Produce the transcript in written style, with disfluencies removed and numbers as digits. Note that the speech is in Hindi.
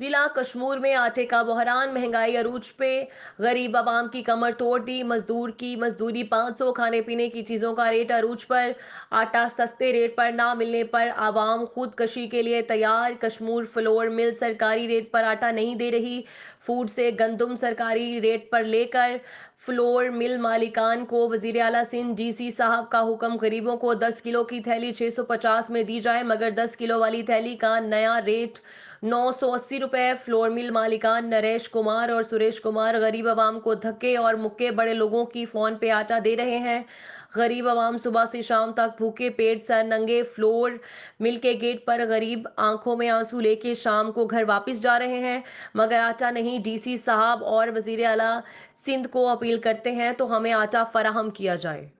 जिला कश्मीर में आटे का बहरान, महंगाई अरूज पे गरीब आवाम की कमर तोड़ दी। मजदूर की मजदूरी 500, खाने पीने की चीज़ों का रेट अरूज पर, आटा सस्ते रेट पर ना मिलने पर आवाम खुदकशी के लिए तैयार। कश्मीर फ्लोर मिल सरकारी रेट पर आटा नहीं दे रही। फूड से गंदम सरकारी रेट पर लेकर फ्लोर मिल मालिकान को वजीर आला सिंध डीसी साहब का हुक्म, गरीबों को 10 किलो की थैली 650 में दी जाए, मगर 10 किलो वाली थैली का नया रेट 980 रुपये। फ्लोर मिल मालिकान नरेश कुमार और सुरेश कुमार गरीब आवाम को धक्के और मुक्के, बड़े लोगों की फोन पे आटा दे रहे हैं। गरीब आवाम सुबह से शाम तक भूखे पेट सर नंगे फ्लोर मिल के गेट पर गरीब आंखों में आंसू लेके शाम को घर वापस जा रहे हैं, मगर आटा नहीं। डीसी साहब और वजीर आला सिंध को अपील करते हैं तो हमें आटा फराहम किया जाए।